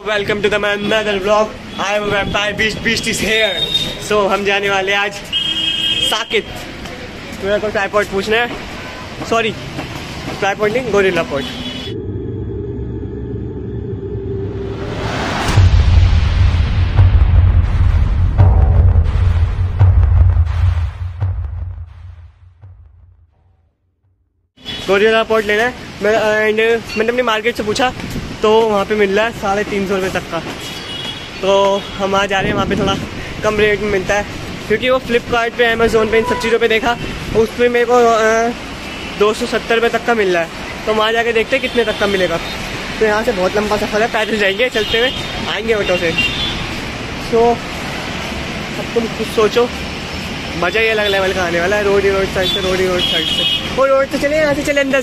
Welcome to the मैनदर blog. I am vampire beast, beast is here. So हम जाने वाले आज साकित, मेरे को ट्राइपॉड पूछना है, सॉरी ट्राइपॉड नहीं, गोरिल्ला पॉड। गोरिल्ला पॉड लेना है एंड मैंने अपनी मार्केट से पूछा तो वहाँ पे मिल रहा है 350 रुपये तक का। तो हम आज जा रहे हैं, वहाँ पे थोड़ा कम रेट में मिलता है, क्योंकि वो फ्लिपकार्ट पे, अमेज़ोन पे, इन सब चीज़ों पे देखा, उस पर मेरे को 270 रुपये तक का मिल रहा है। तो वहाँ जाके देखते हैं कितने तक का मिलेगा। तो यहाँ से बहुत लंबा सफ़र है, पैदल जाएंगे, चलते हुए आएंगे ऑटो से। तो अब तुम कुछ सोचो, मज़ा ही अलग लेवल का आने वाला है। रोड ही रोड साइड से वो रोड से चले, यहाँ से चले, अंदर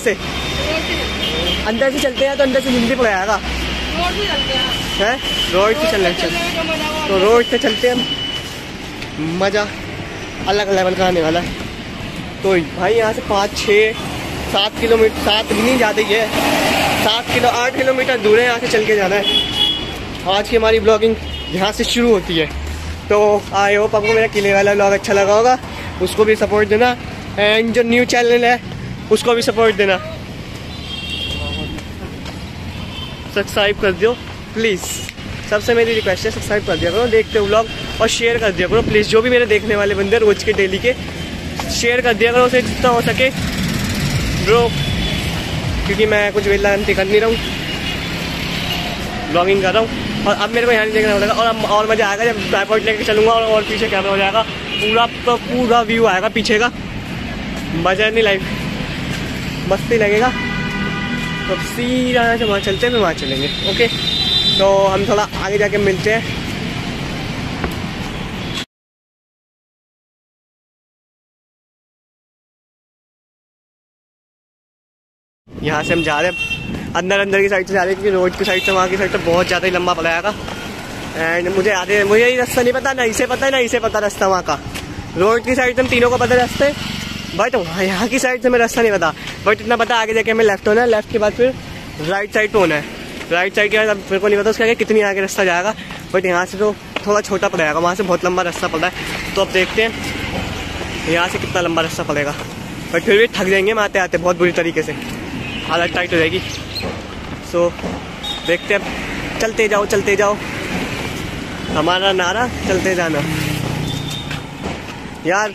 से चलते हैं तो अंदर से हिंदी पकड़ाएगा। रोड से चलते हैं मज़ा अलग लेवल का आने वाला है। तो भाई यहाँ से 5-6-7 किलोमीटर, 7 नहीं ज़्यादा ही है, 8 किलोमीटर दूर है, यहाँ से चल के जाना है। आज की हमारी ब्लॉगिंग यहाँ से शुरू होती है। तो आई होप आपको मेरा किले वाला ब्लॉग अच्छा लगा होगा, उसको भी सपोर्ट देना, एंड जो न्यू चैनल है उसको भी सपोर्ट देना, सब्सक्राइब कर दियो प्लीज़। सबसे मेरी रिक्वेस्ट है, सब्सक्राइब कर दिया करो, देखते हो ब्लॉग, और शेयर कर दिया करो प्लीज़। जो भी मेरे देखने वाले बंदे रोज के डेली के, शेयर कर दिया करो उसे जितना हो सके ब्रो, क्योंकि मैं कुछ वेला कर नहीं रहा हूँ, ब्लॉगिंग कर रहा हूँ, और अब मेरे को यहाँ नहीं देखना पड़ेगा। और मज़ा आएगा जब ट्राइपॉड लेके चलूँगा और पीछे कैमरा हो जाएगा, पूरा व्यू आएगा पीछे का, मज़ा नहीं, लाइफ मस्ती लगेगा। तो सीधा यहाँ से वहाँ चलते हैं, फिर वहाँ चलेंगे। ओके, तो हम थोड़ा आगे जाके मिलते हैं। यहाँ से हम जा रहे हैं अंदर की साइड से जा रहे हैं, क्योंकि रोड की साइड से वहाँ की साइड तो बहुत ज़्यादा ही लंबा पड़ा जाएगा। एंड मुझे ये रास्ता नहीं पता, ना इसे पता रास्ता वहाँ का। रोड की साइड से हम तीनों को पता रास्ते, बट यहाँ की साइड से मैं रास्ता नहीं पता। बट इतना पता आगे जाके हमें लेफ्ट होना है, लेफ्ट के बाद फिर राइट साइड पे होना है, राइट साइड के बाद मेरे को नहीं पता उसके आगे कितनी आगे रास्ता जाएगा। बट यहाँ से तो थोड़ा छोटा पड़ेगा, वहाँ से बहुत लंबा रास्ता पड़ता है। तो अब देखते हैं यहाँ से कितना लंबा रास्ता पड़ेगा, बट फिर भी थक जाएंगे हम आते आते, बहुत बुरी तरीके से हालत टाइट हो जाएगी। सो देखते हैं, अब चलते जाओ, हमारा नारा चलते जाना। यार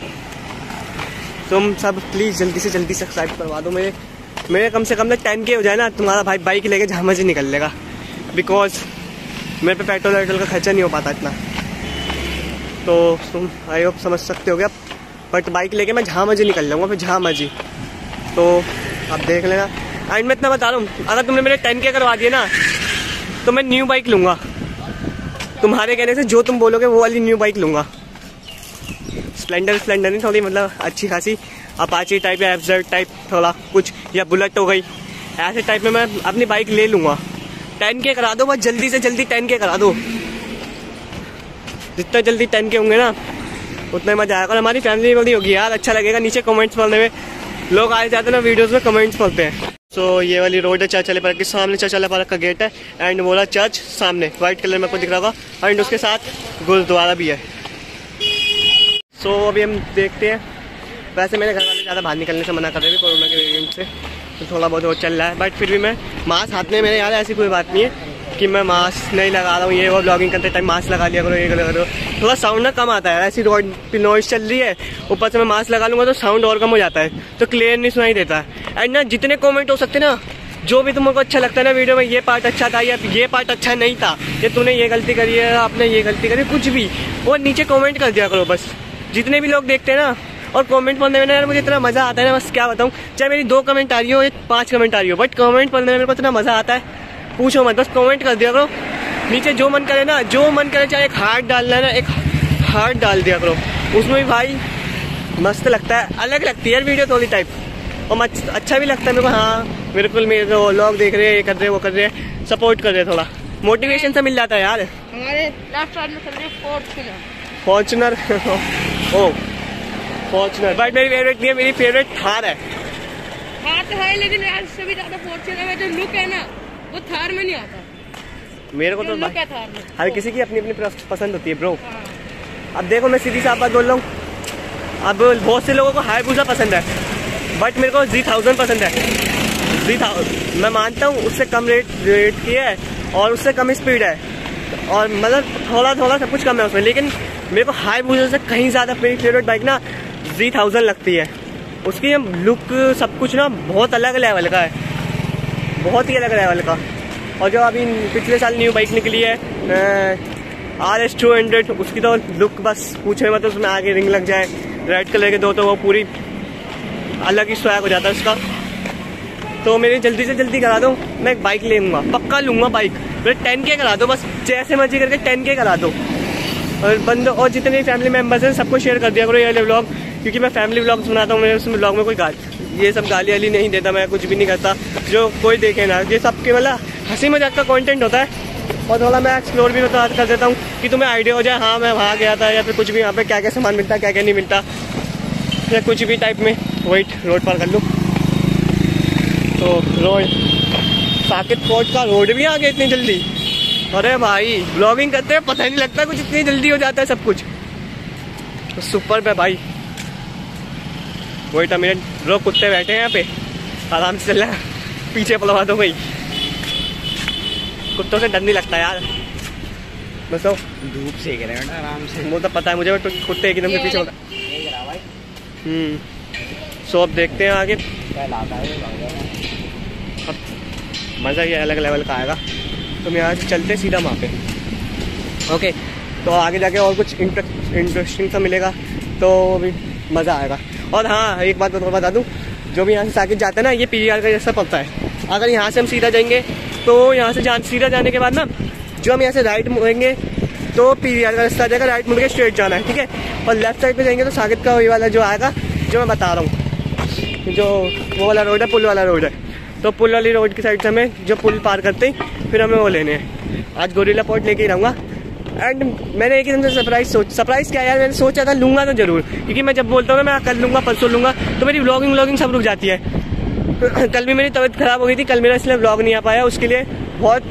तुम सब प्लीज़ जल्दी से जल्दी सब्सक्राइब करवा दो मेरे कम से कम ना 10K हो जाए ना, तुम्हारा भाई बाइक लेके जहाँ मर्जी निकल लेगा, बिकॉज मेरे पे पेट्रोल का खर्चा नहीं हो पाता इतना। तो तुम आई होप समझ सकते हो गया, बट बाइक लेके मैं जहाँ मर्जी निकल लूँगा, फिर जहाँ मर्जी। तो आप देख लेना। एंड मैं इतना बता रहा हूँ, अगर तुमने मेरे 10K करवा दिए ना तो मैं न्यू बाइक लूँगा, तुम्हारे कहने से जो तुम बोलोगे वो वाली न्यू बाइक लूँगा। स्प्लेंडर नहीं, थोड़ी मतलब अच्छी खासी अपाची टाइप या एफजेड टाइप थोड़ा कुछ, या बुलेट हो गई, ऐसे टाइप में मैं अपनी बाइक ले लूँगा। 10K करा दो बस, जल्दी से जल्दी 10K करा दो, जितना जल्दी 10K होंगे ना उतना मज़ा आएगा, और हमारी फैमिली बड़ी होगी यार, अच्छा लगेगा। नीचे कमेंट्स पढ़ने में लोग आए जाते ना, वीडियोज़ में कमेंट्ट्स पढ़ते हैं। सो ये वाली रोड है चर्च वाले पार्क के सामने, चर्च वाले पार्क का गेट है, एंड बोला चर्च सामने वाइट कलर में आपको दिख रहा होगा, एंड उसके साथ गुरुद्वारा भी है। तो अभी हम देखते हैं, वैसे मेरे घर वाले ज़्यादा बाहर निकलने से मना कर रहे थे कोरोना के वेरिएंट से, तो थोड़ा बहुत वो चल रहा है, बट फिर भी मैं मास्क हाथ में मेरे यार, ऐसी कोई बात नहीं है कि मैं मास्क नहीं लगा रहा हूँ। ये वो ब्लॉगिंग करते टाइम मास्क लगा लिया करो, ये लगा करो, थोड़ा साउंड ना कम आता है, ऐसी रोड पे नॉइज़ चल रही है, ऊपर से मैं मास्क लगा लूँगा तो साउंड और कम हो जाता है, तो क्लियर नहीं सुनाई देता है। एंड ना जितने कॉमेंट हो सकते ना, जो भी तुमको अच्छा लगता है ना वीडियो में, ये पार्ट अच्छा था या ये पार्ट अच्छा नहीं था, ये तूने ये गलती करी है, आपने ये गलती करी, कुछ भी वो नीचे कॉमेंट कर दिया करो बस, जितने भी लोग देखते हैं ना। और कमेंट पढ़ने में ना यार मुझे इतना मज़ा आता है ना, बस क्या बताऊँ, चाहे मेरी 2 कमेंट आ रही हो या 5 कमेंट आ रही हो, बट कमेंट पढ़ने में मेरे को इतना मज़ा आता है, पूछो मत, बस कमेंट कर दिया करो नीचे, जो मन करे चाहे एक हार्ट डालना है ना, एक हार्ट डाल दिया करो, उसमें भी भाई मस्त लगता है, अलग लगती है यार वीडियो थोड़ी टाइप, और अच्छा भी लगता है मेरे को। हाँ बिल्कुल, मेरे को लोग देख रहे हैं, ये कर रहे हैं, वो कर रहे हैं, सपोर्ट कर रहे हैं, थोड़ा मोटिवेशन से मिल जाता है यार। फॉर्चुनर बट मेरी फेवरेट नहीं है, मेरी फेवरेट थार है। थार तो है लेकिन यार इससे भी ज़्यादा फॉर्चुनर है, जो लुक है ना वो थार में नहीं आता। मेरे को तो हर किसी की अपनी अपनी पसंद होती है ब्रो। अब देखो मैं सीधी साफ बात बोल रहा हूँ, अब बहुत से लोगों को हायाबुसा पसंद है बट मेरे को Z1000 पसंद है। Z1000 मैं मानता हूँ उससे कम रेट की है और उससे कम स्पीड है और मतलब थोड़ा थोड़ा सब कुछ कम है उसमें, लेकिन मेरे को हायाबुसा से कहीं ज़्यादा मेरी फेवरेट बाइक ना Z1000 लगती है। उसकी लुक सब कुछ ना बहुत अलग लेवल का है, बहुत ही अलग लेवल का। और जो अभी पिछले साल न्यू बाइक निकली है RS 200, उसकी तो लुक बस पूछे मत, उसमें आगे रिंग लग जाए रेड कलर के दो तो वो पूरी अलग ही स्वैग हो जाता है उसका। तो मेरी जल्दी से जल्दी करा दो, मैं एक बाइक ले लूँगा, पक्का लूँगा बाइक। मेरे 10K करा दो बस, जैसे मर्जी करके 10K करा दो। और बंदो और जितने फैमिली मेम्बर्स हैं सबको शेयर कर दिया करो ये व्लॉग, क्योंकि मैं फैमिली व्लॉग्स बनाता हूँ। मेरे उसमें व्लॉग में कोई ये सब गाली वाली नहीं देता, मैं कुछ भी नहीं करता जो कोई देखे ना। ये सब केवल हंसी मजाक का कंटेंट होता है और थोड़ा मैं एक्सप्लोर भी बता कर देता हूँ कि तुम्हें आइडिया हो जाए हाँ मैं वहाँ गया था, या फिर कुछ भी यहाँ पे क्या क्या सामान मिलता है क्या क्या नहीं मिलता, या कुछ भी टाइप में। वेट रोड पार कर लूँ तो रोड साकेत फोर्ट का रोड भी आ गया इतनी जल्दी। अरे भाई ब्लॉगिंग करते हैं पता नहीं लगता कुछ, इतनी जल्दी हो जाता है सब कुछ। तो सुपर है भाई। वेट अ मिनट, लोग कुत्ते बैठे हैं यहाँ पे, आराम से चलना, पीछे पलवा दो भाई, कुत्तों से डर नहीं लगता यार। बस धूप सेक रहे हैं आराम से, वो तो पता है मुझे, कुत्ते एकदम से पीछे भाई। सो अब देखते हैं आगे अब मज़ा ये अलग लेवल का आएगा। तो हम यहाँ से चलते सीधा वहाँ पे, ओके। तो आगे जाके और कुछ इंटरेस्टिंग सा मिलेगा तो भी मज़ा आएगा। और हाँ एक बात मैं बता दूँ, जो भी यहाँ से साकिब जाता है ना ये PVR का जैसा पड़ता है। अगर यहाँ से हम सीधा जाएंगे तो यहाँ से सीधा जाने के बाद ना जो हम यहाँ से राइट मुड़ेंगे तो PVR का रास्ता आ जाएगा, राइट मुड़ के स्ट्रेट जाना है ठीक है। और लेफ्ट साइड पे जाएंगे तो साकिब का वही वाला जो आएगा जो मैं बता रहा हूँ, जो वो वाला रोड है पुल वाला रोड है। तो पुल वाली रोड की साइड से हमें जो पुल पार करते ही फिर हमें वो लेने हैं। आज गोरिल्ला पॉट लेके ही रहूँगा। एंड मैंने एक ही दिन से सरप्राइज़ क्या यार, मैंने सोचा था लूँगा तो जरूर, क्योंकि मैं जब बोलता हूँ मैं कल लूँगा परसों लूँगा तो मेरी व्लॉगिंग सब रुक जाती है। कल भी मेरी तबीयत ख़राब हो गई थी, कल मेरा इसलिए व्लॉग नहीं आ पाया, उसके लिए बहुत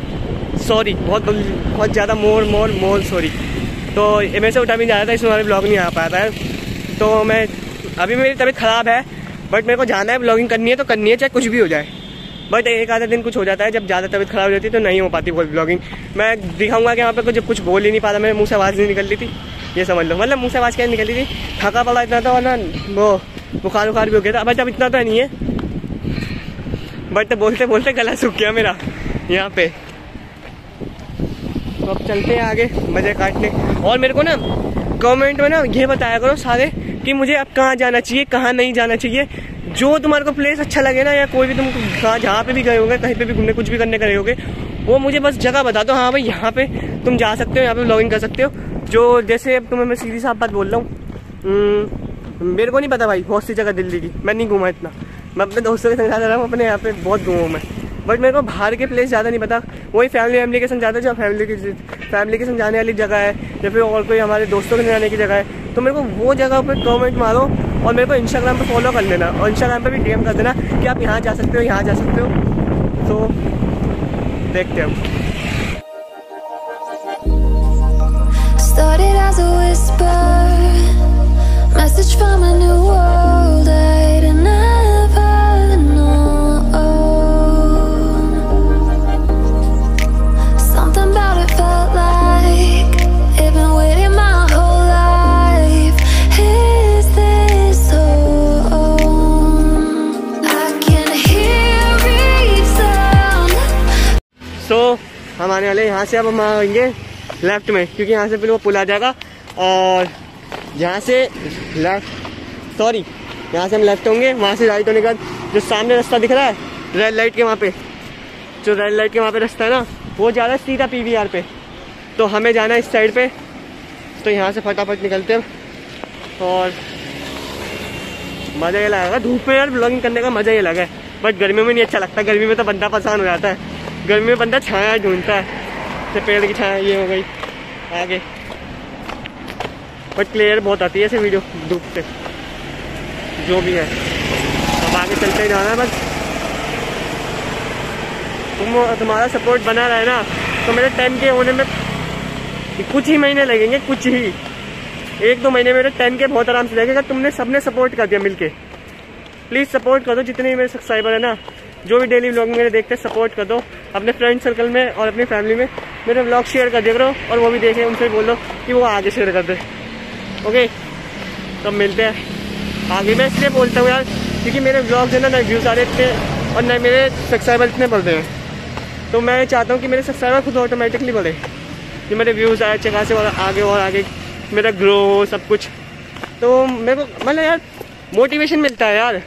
सॉरी, बहुत ज़्यादा मोर सॉरी। तो मैं से उठा भी जा रहा था इसमें हमारे व्लॉग नहीं आ पाया था। तो मैं अभी मेरी तबीयत ख़राब है बट मेरे को जाना है, व्लॉगिंग करनी है तो करनी है चाहे कुछ भी हो जाए। बट एक आधा दिन कुछ हो जाता है, जब ज़्यादा तबीयत ख़राब हो जाती है तो नहीं हो पाती व्लॉगिंग। मैं दिखाऊंगा कि यहाँ पर जब कुछ बोल ही नहीं पाता, मेरे मुँह से आवाज़ नहीं निकल रही थी ये समझ लो, मतलब मुँह से आवाज़ क्या निकल रही थी, थका पड़ा इतना था और ना वो बुखार उखार भी हो गया था। बट अब इतना तो नहीं है बट बोलते बोलते गला सूख गया मेरा यहाँ पे। तो अब चलते हैं आगे मज़े काटने। और मेरे को ना कमेंट में ना ये बताया करो सारे कि मुझे अब कहाँ जाना चाहिए कहाँ नहीं जाना चाहिए, जो तुम्हारे को प्लेस अच्छा लगे ना, या कोई भी तुम कहाँ जहाँ पे भी गए होगे कहीं पे भी घूमने कुछ भी करने गए होगे, वो मुझे बस जगह बता दो। हाँ भाई यहाँ पे तुम जा सकते हो, यहाँ पे व्लॉगिंग कर सकते हो। जो जैसे अब तुम्हें मैं सीधी साफ बात बोल रहा हूँ, मेरे को नहीं पता भाई बहुत सी जगह दिल्ली की, मैं नहीं घूमा इतना, मैं अपने दोस्तों के संग जाता रहा हूँ, अपने यहाँ पे बहुत घूमा मैं, बट मेरे को बाहर के प्लेस ज़्यादा नहीं पता। वही फैमिली के संग जाता है, जो फैमिली के संग जाने वाली जगह है, या फिर और कोई हमारे दोस्तों के संग जाने की जगह है, तो मेरे को वो जगह पर कमेंट मारो और मेरे को इंस्टाग्राम पे फॉलो कर लेना और इंस्टाग्राम पे भी DM कर देना कि आप यहाँ जा सकते हो यहाँ जा सकते हो। तो देखते हैं। हम आने वाले यहाँ से, अब हम आएंगे लेफ्ट में क्योंकि यहाँ से फिर वो पुल आ जाएगा और यहाँ से लेफ्ट यहाँ से हम लेफ्ट होंगे, वहाँ से राइट होने के बाद जो सामने रास्ता दिख रहा है रेड लाइट के वहाँ पे, जो रेड लाइट के वहाँ पे रास्ता है ना वो जा रहा है सीधा PVR पे। तो हमें जाना है इस साइड पे, तो यहाँ से फटाफट निकलते हैं और मज़ा ये लगेगा। धूप में यार ब्लॉगिंग करने का मज़ा ये लगा, बट गर्मियों में नहीं अच्छा लगता, गर्मी में तो बंदा परेशान हो जाता है, गर्मी में बंदा छाया ढूंढता है, तो पेड़ की छाया ये हो गई आगे, बट क्लियर बहुत आती है ऐसे वीडियो धूप से जो भी है। अब आगे चलते ही जाना है बस, तुम्हारा सपोर्ट बना रहे ना तो मेरे 10K होने में कुछ ही महीने लगेंगे, कुछ ही 1-2 महीने मेरे 10K बहुत आराम से लगेगा। तुमने सबने सपोर्ट कर दिया मिलके, प्लीज़ सपोर्ट कर दो जितने भी मेरे सब्सक्राइबर है ना, जो भी डेली व्लॉग मेरे देखते हैं, सपोर्ट कर दो अपने फ्रेंड सर्कल में और अपनी फैमिली में। मेरे व्लॉग शेयर कर दिया करो और वो भी देखें, उनसे बोल दो कि वो आगे शेयर कर दे। ओके तब मिलते हैं आगे। मैं इसलिए बोलता हूँ यार क्योंकि मेरे व्लॉग जो है ना व्यूज़ आ रहे इतने और न मेरे सब्सक्राइबर इतने बढ़ रहे हैं, तो मैं चाहता हूँ कि मेरे सब्सक्राइबर खुद ऑटोमेटिकली बढ़े, जो मेरे व्यूज़ आए अच्छे खासे और आगे मेरा ग्रो हो सब कुछ। तो मेरे को मतलब यार मोटिवेशन मिलता है यार।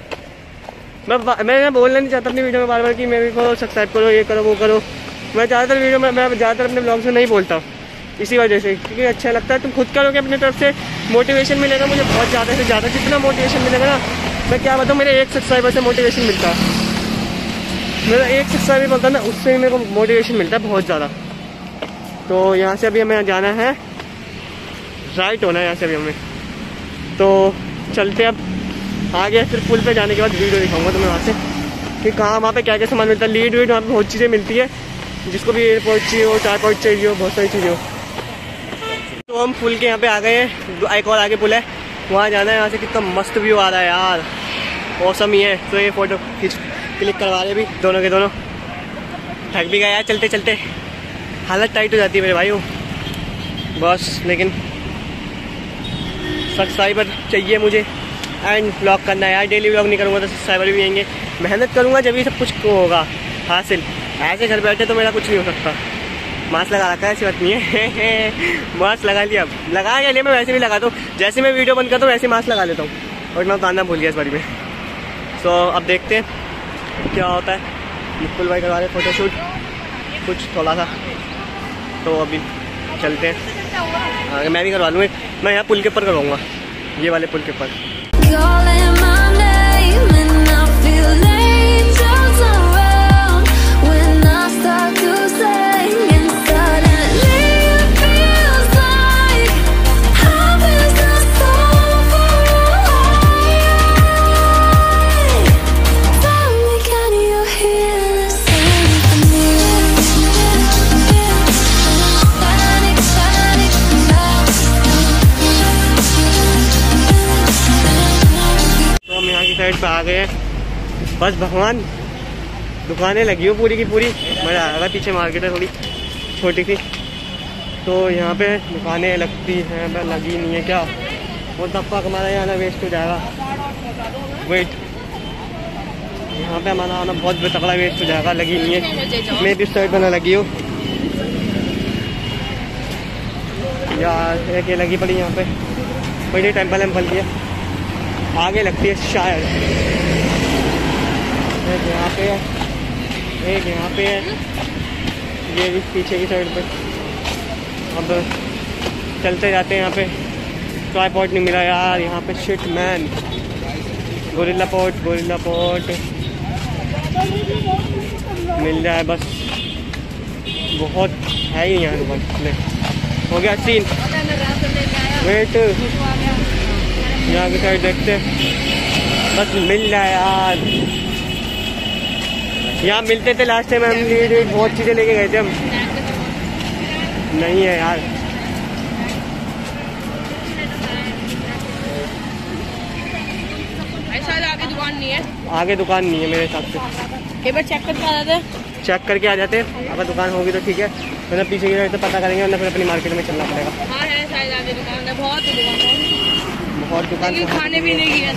मैं बोलना नहीं चाहता अपनी वीडियो में बार बार कि मेरे को सब्सक्राइब करो, ये करो, वो करो। मैं ज़्यादातर वीडियो में मैं ज़्यादातर अपने ब्लॉग में नहीं बोलता इसी वजह से, क्योंकि अच्छा लगता है। तुम खुद करोगे अपनी तरफ से, मोटिवेशन मिलेगा। मुझे बहुत ज़्यादा से ज़्यादा जितना मोटिवेशन मिलेगा ना, मैं क्या बताऊँ, मेरे एक सब्सक्राइबर से मोटिवेशन मिलता है। मेरा एक सब्सक्राइबर बोलता ना, उससे मेरे को मोटिवेशन मिलता है बहुत ज़्यादा। तो यहाँ से अभी हमें जाना है, राइट होना है यहाँ से अभी हमें। तो चलते अब आगे, फिर पुल पे जाने के बाद वीडियो दिखाऊंगा तुम्हें वहाँ से कि कहाँ वहाँ पे क्या क्या सामान मिलता है। लीड वीड वहाँ पे बहुत चीज़ें मिलती है, जिसको भी एयरपोर्ट चाहिए हो, ट्राइपॉड चाहिए हो, बहुत सारी चीज़ें हो। तो हम पुल के यहाँ पे आ गए हैं, एक और आगे पुल है, वहाँ जाना है। यहाँ से कितना मस्त व्यू आ रहा है यार, मौसम ही है। तो ये फ़ोटो क्लिक करवा रहे भी दोनों के दोनों। थक भी गए यार चलते चलते, हालत टाइट हो जाती है मेरे भाई बस। लेकिन सब्सक्राइबर चाहिए मुझे एंड ब्लॉग करना है यार। डेली ब्लॉग नहीं करूँगा तो सब्सक्राइबर भी आएंगे। मेहनत करूँगा जब ही सब कुछ होगा हासिल। ऐसे घर बैठे तो मेरा कुछ नहीं हो सकता। मास्क लगा रखा है, ऐसी बात नहीं है। मास्क लगा लिया, अब लगा के लिए मैं वैसे भी लगाता हूँ, जैसे मैं वीडियो बंद करता हूँ वैसे मास्क लगा लेता हूँ। और मैं उतारना भूल गया इस बारी में। सो अब देखते हैं क्या होता है। मुकुल भाई करवा रहे फोटोशूट कुछ थोड़ा सा, तो अभी चलते हैं आगे। मैं भी करवा लूँगा, मैं यहाँ पुल के ऊपर करवाऊँगा, ये वाले पुल के ऊपर। Calling my name and I feel angels around when I start to sing, and suddenly it feels like how is this so far away? Tell me, can you hear the sound of me? Panic, panic, panic. हम यहाँ की side पे आ गए हैं। बस भगवान, दुकानें लगी हो पूरी की पूरी, मज़ा आ रहा है। पीछे मार्केट है थोड़ी छोटी सी, तो यहाँ पे दुकानें लगती हैं, पर लगी नहीं है क्या। वो धप्पा हमारा यहाँ आना वेस्ट हो जाएगा। वेट, यहाँ पे हमारा आना बहुत तगड़ा वेस्ट हो जाएगा। लगी नहीं है, मे भी उस साइड पर ना लगी हो यार। एक ये लगी पड़ी यहाँ पे, बड़ी टेम्पल वेम्पल की है, आगे लगती है शायद। एक यहाँ पे है, एक यहाँ पे है, ये भी पीछे की साइड पे। अब चलते जाते हैं। यहाँ पे ट्राइपॉड नहीं मिला यार यहाँ पे, shit man. Gorilla pot, gorilla pot मिल जाए बस, बहुत है ही यहाँ बस। हो गया सीन। वेट, यहाँ की साइड देखते हैं, बस मिल जाए यार। यहाँ मिलते थे लास्ट टाइम, हम लीड वीड बहुत चीज़ें लेके गए थे हम। नहीं है यार, आगे दुकान नहीं है, आगे दुकान नहीं है मेरे हिसाब से। एक बार चेक करके आ जाते हैं, चेक करके आ जाते हैं। अगर दुकान होगी तो ठीक है, वरना पीछे की साइड से पता करेंगे, वरना फिर अपनी मार्केट में चलना पड़ेगा। हाँ है, शायद आगे दुकान है, बहुत दुकान और दुकान खाने पीने की है,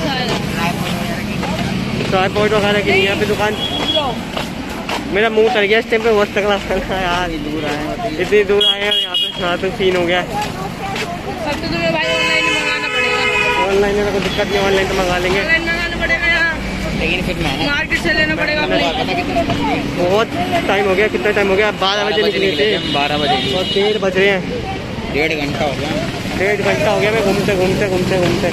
ट्राइपॉड वगैरह की यहाँ पे दुकान। मेरा मुंह तर गया इस टाइम पे, बहुत तगड़ा खाना यार। दूर आए, इतनी दूर आए हैं यहाँ पे, साथ में सीन हो गया। सब तो तुम्हें भाई ऑनलाइन मंगाना पड़ेगा। ऑनलाइन में कोई दिक्कत नहीं, ऑनलाइन तो मंगा लेंगे, लेकिन फिर मार्केट से लेना पड़ेगा। बहुत टाइम हो गया, कितना टाइम हो गया? 12 बजे निकले थे, 12 बजे और 3 बज रहे हैं। 1.5 घंटा हो गया, 1.5 घंटा हो गया मैं घूमते घूमते घूमते घूमते।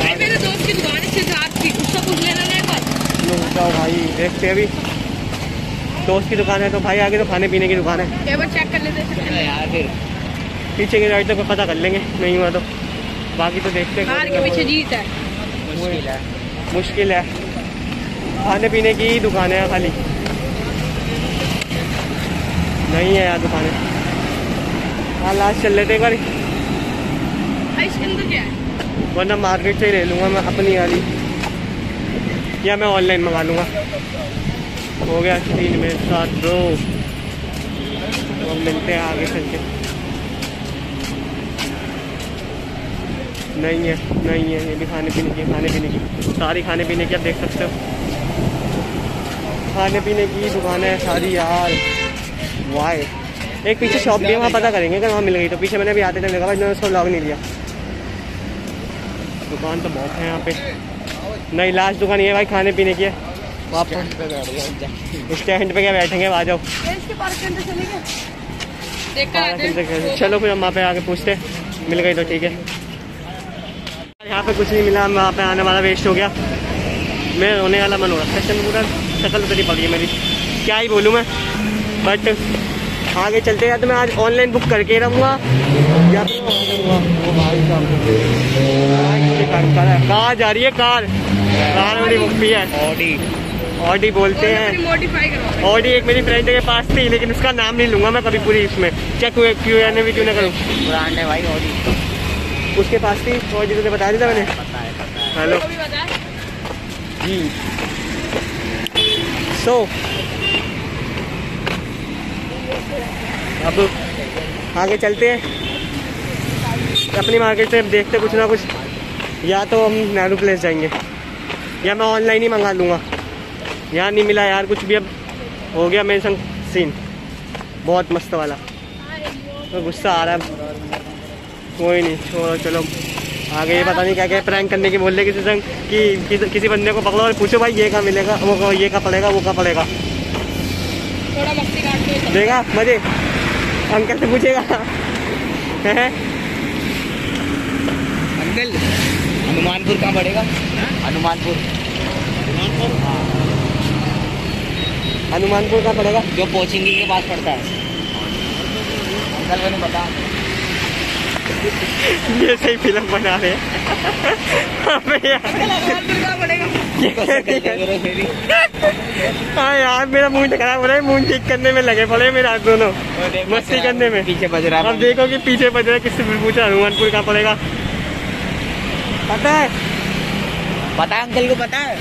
मेरे दोस्त की दुकान है सिद्धार्थ की, उससे पूछ लेना भाई। देखते अभी दोस्त की दुकान है तो भाई, आगे तो खाने पीने की दुकान है। एक बार चेक कर लेते हैं यार, फिर पीछे की राइट तक पता कर लेंगे, नहीं हुआ तो बाकी तो देखते हैं। मुश्किल है, खाने पीने की दुकान है खाली। नहीं है यार दुकानें। हाँ लास्ट चल लेते एक बार, तो क्या है वरना मार्केट से ही ले लूँगा मैं अपनी वाली, या मैं ऑनलाइन मंगा लूँगा। हो गया 3 मिनट 7 2, तो मिलते हैं आगे चल के। नहीं है, नहीं है, ये भी खाने पीने की, खाने पीने की सारी, खाने पीने की आप देख सकते हो, खाने पीने की दुकान है सारी यार। वाई एक पीछे शॉप भी है, वहाँ पता करेंगे अगर वहाँ मिल गई तो। पीछे मैंने भी आते थे देखा, मैंने उसको लॉग नहीं लिया। दुकान तो बहुत है यहाँ पे। नहीं लास्ट दुकान ये भाई खाने पीने की है। स्टैंड पे क्या बैठेंगे, आ जाओ चलो फिर हम वहाँ पे आके पूछते, मिल गई तो ठीक है। यहाँ पे कुछ नहीं मिला, वहाँ पे आने वाला वेस्ट हो गया, मैं रोने वाला मन हो रहा है। पूरा शक्ल उतरी पड़ी मेरी, क्या ही बोलूँ मैं। बट आगे चलते या तो मैं आज ऑनलाइन बुक करके रहूँगा या फिर कार जा रही है, कार मेरी बुक भी है, ऑडी बोलते हैं, ऑडी। एक मेरी फ्रेंड के पास थी लेकिन उसका नाम नहीं लूँगा मैं कभी पूरी, इसमें चेक हुए क्यों ना करूँ, ब्रांड है भाई ऑडी। उसके पास थी ऑडी, तुझे बता दिया था मैंने। हेलो जी, सो अब आगे चलते हैं अपनी मार्केट से, देखते कुछ ना कुछ। या तो हम नेहरू प्लेस जाएंगे या मैं ऑनलाइन ही मंगा लूँगा। यहाँ नहीं मिला यार कुछ भी, अब हो गया मेरे संग सीन बहुत मस्त वाला, तो गुस्सा आ रहा है। कोई नहीं छोड़ो, चलो आगे। ये पता नहीं क्या क्या प्रैंक करने की बोल रहे किसी संग कि किसी बंदे को पकड़ो और पूछो भाई ये कहाँ मिलेगा, वो ये कहाँ पड़ेगा, वो कहाँ पड़ेगा, देगा मजे अंकल से पूछेगा। है अंकल हनुमानपुर कहाँ पड़ेगा, हनुमानपुर हनुमानपुर का पड़ेगा जो कोचिंग के पास पड़ता है। अंकल को नहीं पता। ये सही फिल्म बना रहे हाँ यार मेरा मूड खराब हो रहा है, मूड ठीक करने में लगे पड़े मेरे आप दोनों, मस्ती करने में। पीछे बज रहा है, अब देखो कि पीछे बज रहा है। किससे पूछा हनुमानपुर कहाँ पड़ेगा, पता है? पता है अंकल को, पता है?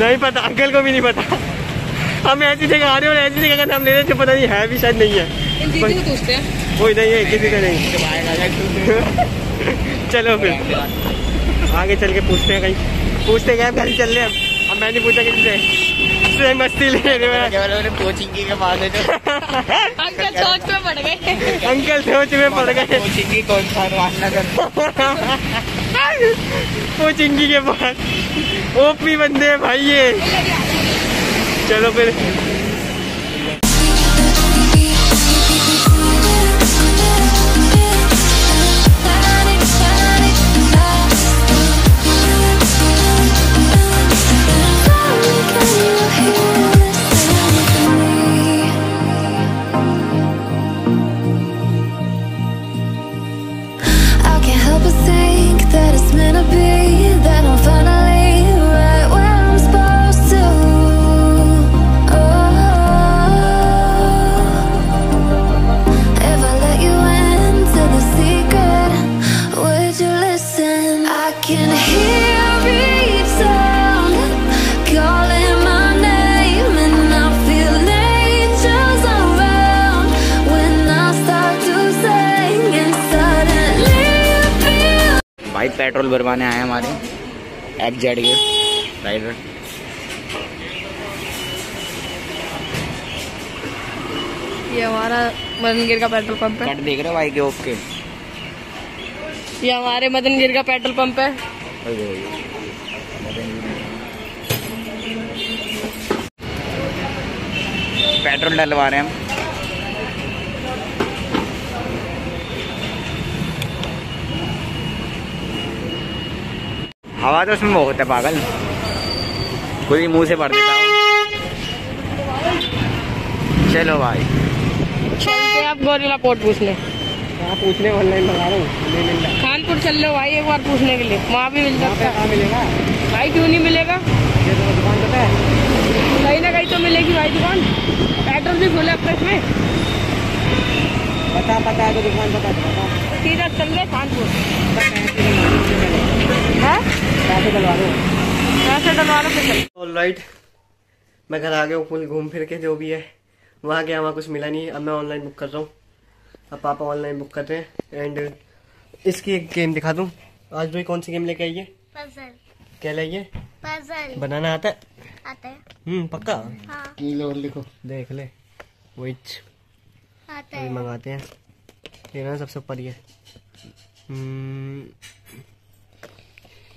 नहीं पता, अंकल को भी नहीं पता। हम ऐसी जगह आ रहे हो और ऐसी जगह का नाम ले रहे हैं जो पता नहीं है भी, शायद नहीं है, कोई नहीं है, किसी का नहीं। चलो फिर आगे चल के पूछते हैं कहीं, पूछते गए कहीं चल रहे। अब मैं नहीं पूछा किसी से, मस्ती ले अंकल सोच में पड़ गए। कोचिंगी के पास ओपी बंदे भाई ये। चलो फिर भाई पेट्रोल भरवाने आए हमारे एग्जेड के राइडर। ये हमारा मदनगिर का पेट्रोल पंप है, कट देख रहे हो भाई के ओके। ये हमारे मदनगिर का पेट्रोल पंप है। पेट्रोल डलवा रहे हैं हम। हवा तो उसमें बहुत है पागल, खुद ही मुंह से भर देता हूँ। चलो भाई चलते आप गोरिल्ला पोर्ट पूछने, यहाँ पूछने ऑनलाइन मंगा रहा हूँ। खानपुर चल लो भाई एक बार पूछने के लिए, वहाँ भी मिल सकता है। मिलेगा भाई क्यों नहीं मिलेगा, ये तो दुकान पता है, कहीं ना कहीं तो मिलेगी भाई दुकान, पेट्रोल भी खोला अब तक में पता है तो दुकान पता सीधा चल रहे कानपुर। पैसे डलवा लो फिर। ऑल राइट, मैं घर आ गया हूँ फुल घूम फिर के, जो भी है वहाँ गया, वहाँ कुछ मिला नहीं है। अब मैं ऑनलाइन बुक कर रहा हूँ, अब पापा ऑनलाइन बुक कर रहे हैं। एंड इसकी एक गेम दिखा दूँ आज भाई। कौन सी गेम लेके आई है? पजल। क्या लाइए? पजल। बनाना आता है? आता है। पक्का? हाँ। लो लिखो, देख ले विच आता है। मंगाते हैं, लेना सबसे ऊपर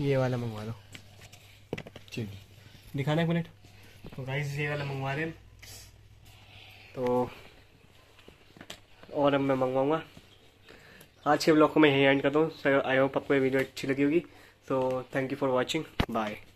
ये वाला मंगवा लो। चलिए दिखाना एक मिनट। तो गाइस ये वाला मंगवा रहे हैं तो, और अब मैं मंगवाऊंगा। आज के ब्लॉग को मैं यही एंड करता हूँ। आई होप आपको ये वीडियो अच्छी लगी होगी। So thank you for watching, bye.